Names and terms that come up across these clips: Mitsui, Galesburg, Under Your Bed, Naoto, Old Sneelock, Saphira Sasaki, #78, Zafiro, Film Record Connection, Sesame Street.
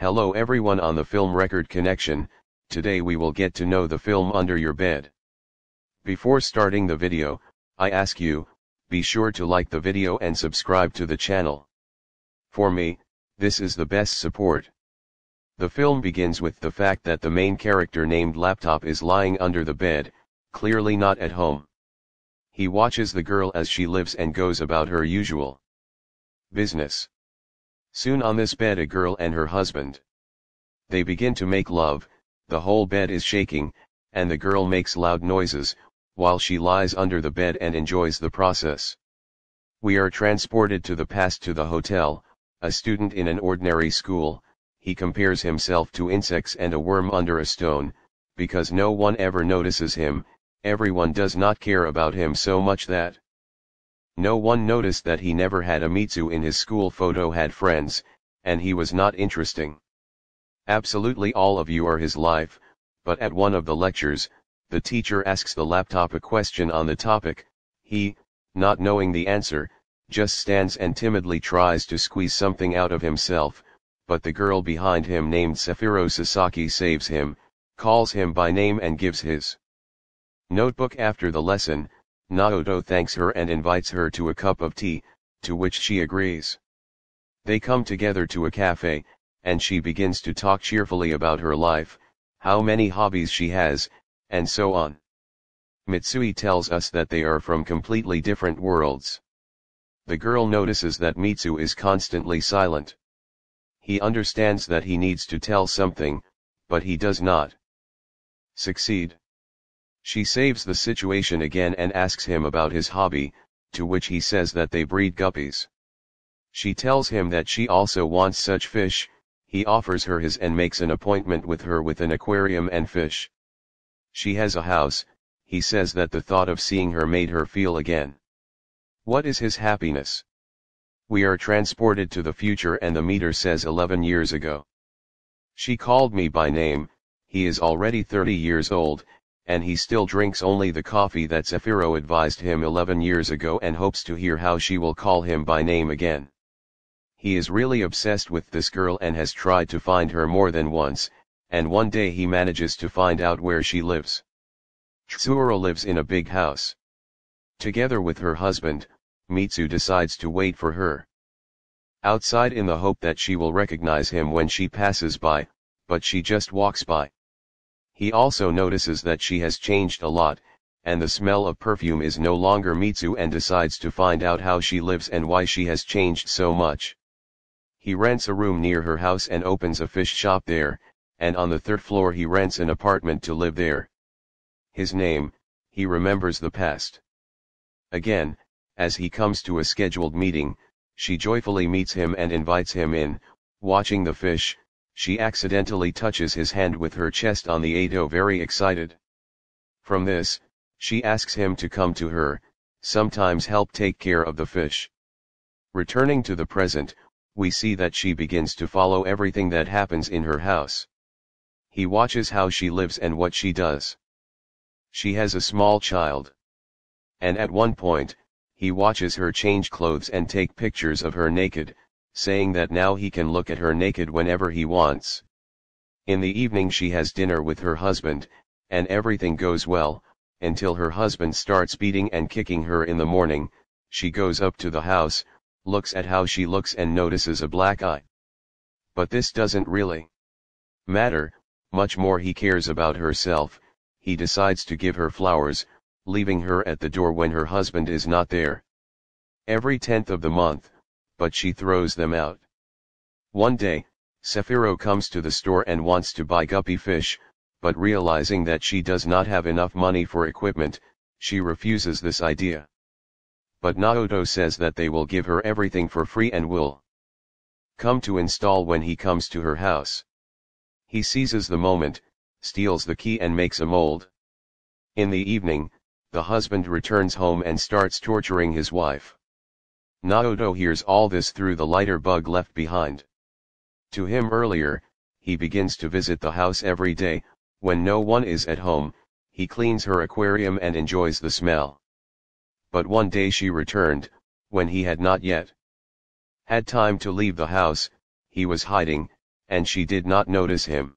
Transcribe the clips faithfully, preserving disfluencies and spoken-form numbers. Hello everyone on the Film Record Connection, today we will get to know the film Under Your Bed. Before starting the video, I ask you, be sure to like the video and subscribe to the channel. For me, this is the best support. The film begins with the fact that the main character named Laptop is lying under the bed, clearly not at home. He watches the girl as she lives and goes about her usual business. Soon on this bed a girl and her husband. They begin to make love, the whole bed is shaking, and the girl makes loud noises, while she lies under the bed and enjoys the process. We are transported to the past to the hotel, a student in an ordinary school. He compares himself to insects and a worm under a stone, because no one ever notices him, everyone does not care about him so much that no one noticed that he never had a Mitsui in his school photo, had friends, and he was not interesting. Absolutely all of you are his life, but at one of the lectures, the teacher asks the Laptop a question on the topic. He, not knowing the answer, just stands and timidly tries to squeeze something out of himself, but the girl behind him named Saphira Sasaki saves him, calls him by name and gives his notebook. After the lesson, Naoto thanks her and invites her to a cup of tea, to which she agrees. They come together to a cafe, and she begins to talk cheerfully about her life, how many hobbies she has, and so on. Mitsui tells us that they are from completely different worlds. The girl notices that Mitsui is constantly silent. He understands that he needs to tell something, but he does not succeed. She saves the situation again and asks him about his hobby, to which he says that they breed guppies. She tells him that she also wants such fish. He offers her his and makes an appointment with her with an aquarium and fish. She has a house. He says that the thought of seeing her made her feel again what is his happiness. We are transported to the future and the meter says eleven years ago. She called me by name. He is already thirty years old, and he still drinks only the coffee that Zafiro advised him eleven years ago and hopes to hear how she will call him by name again. He is really obsessed with this girl and has tried to find her more than once, and one day he manages to find out where she lives. Tsuro lives in a big house. Together with her husband, Mitsui decides to wait for her outside in the hope that she will recognize him when she passes by, but she just walks by. He also notices that she has changed a lot, and the smell of perfume is no longer Mitsui and decides to find out how she lives and why she has changed so much. He rents a room near her house and opens a fish shop there, and on the third floor he rents an apartment to live there. His name, he remembers the past. Again, as he comes to a scheduled meeting, she joyfully meets him and invites him in. Watching the fish, she accidentally touches his hand with her chest on the Ado, very excited. From this, she asks him to come to her, sometimes help take care of the fish. Returning to the present, we see that she begins to follow everything that happens in her house. He watches how she lives and what she does. She has a small child, and at one point, he watches her change clothes and take pictures of her naked, saying that now he can look at her naked whenever he wants. In the evening she has dinner with her husband, and everything goes well, until her husband starts beating and kicking her in the morning. She goes up to the house, looks at how she looks and notices a black eye. But this doesn't really matter, much more he cares about herself. He decides to give her flowers, leaving her at the door when her husband is not there. Every tenth of the month, but she throws them out. One day, Zafiro comes to the store and wants to buy guppy fish, but realizing that she does not have enough money for equipment, she refuses this idea. But Naoto says that they will give her everything for free and will come to install when he comes to her house. He seizes the moment, steals the key and makes a mold. In the evening, the husband returns home and starts torturing his wife. Naoto hears all this through the lighter bug left behind to him earlier. He begins to visit the house every day. When no one is at home, he cleans her aquarium and enjoys the smell. But one day she returned, when he had not yet had time to leave the house. He was hiding, and she did not notice him.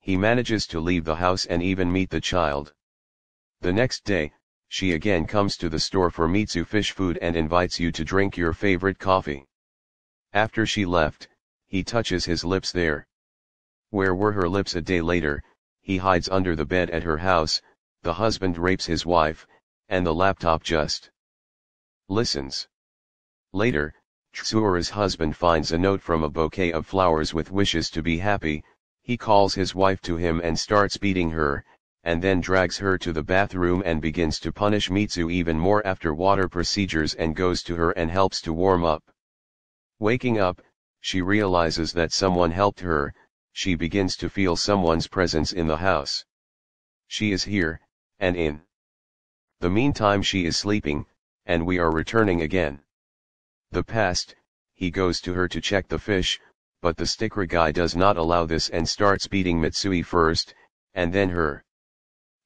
He manages to leave the house and even meet the child. The next day, she again comes to the store for Mitsui fish food and invites you to drink your favorite coffee. After she left, he touches his lips there. Where were her lips? A day later, he hides under the bed at her house, the husband rapes his wife, and the laptop just listens. Later, Tsuru's husband finds a note from a bouquet of flowers with wishes to be happy. He calls his wife to him and starts beating her, and then drags her to the bathroom and begins to punish Mitsui even more after water procedures and goes to her and helps to warm up. Waking up, she realizes that someone helped her. She begins to feel someone's presence in the house. She is here, and in the meantime she is sleeping, and we are returning again. The past, he goes to her to check the fish, but the sticker guy does not allow this and starts beating Mitsui first, and then her.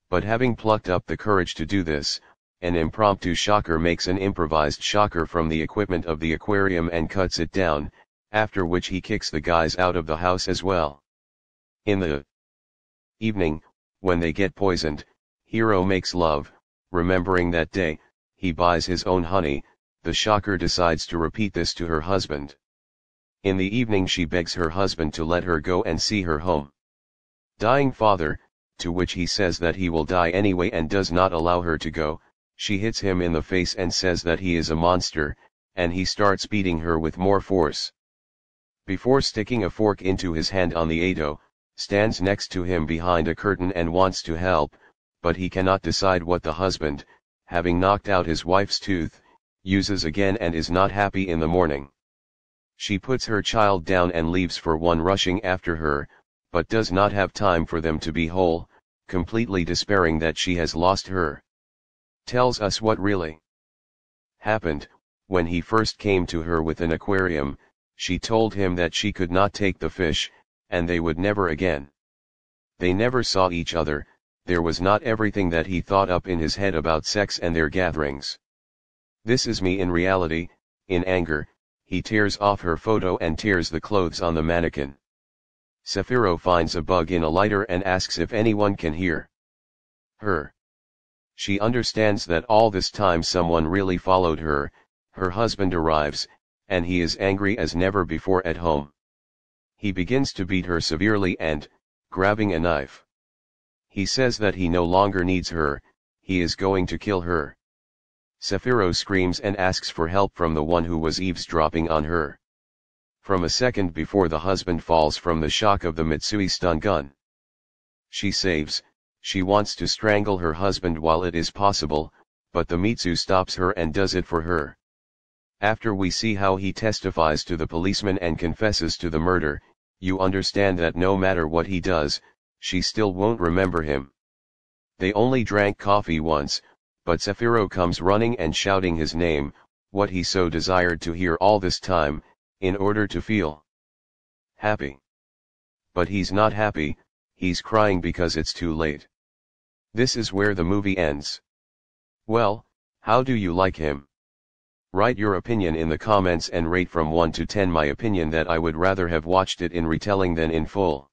But having plucked up the courage to do this, an impromptu shocker makes an improvised shocker from the equipment of the aquarium and cuts it down, after which he kicks the guys out of the house as well. In the evening, when they get poisoned, Hiro makes love. Remembering that day, he buys his own honey. The shocker decides to repeat this to her husband. In the evening she begs her husband to let her go and see her home dying father, to which he says that he will die anyway and does not allow her to go. She hits him in the face and says that he is a monster, and he starts beating her with more force. Before sticking a fork into his hand on the Edo, stands next to him behind a curtain and wants to help, but he cannot decide what. The husband, having knocked out his wife's tooth, uses again and is not happy in the morning. She puts her child down and leaves for one rushing after her, but does not have time for them to be whole, completely despairing that she has lost her. Tells us what really happened. When he first came to her with an aquarium, she told him that she could not take the fish, and they would never again. They never saw each other. There was not everything that he thought up in his head about sex and their gatherings. This is me in reality. In anger, he tears off her photo and tears the clothes on the mannequin. Zafiro finds a bug in a lighter and asks if anyone can hear her. She understands that all this time someone really followed her. Her husband arrives, and he is angry as never before at home. He begins to beat her severely and, grabbing a knife, he says that he no longer needs her, he is going to kill her. Zafiro screams and asks for help from the one who was eavesdropping on her. From a second before the husband falls from the shock of the Mitsui stun gun. She saves. She wants to strangle her husband while it is possible, but the Mitsui stops her and does it for her. After we see how he testifies to the policeman and confesses to the murder, you understand that no matter what he does, she still won't remember him. They only drank coffee once, but Zafiro comes running and shouting his name, what he so desired to hear all this time, in order to feel happy. But he's not happy, he's crying because it's too late. This is where the movie ends. Well, how do you like him? Write your opinion in the comments and rate from one to ten my opinion that I would rather have watched it in retelling than in full.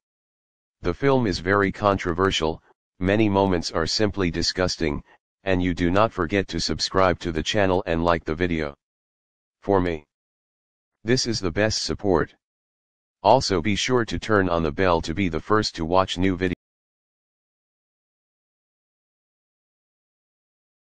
The film is very controversial, many moments are simply disgusting, and you do not forget to subscribe to the channel and like the video. For me, this is the best support. Also be sure to turn on the bell to be the first to watch new videos.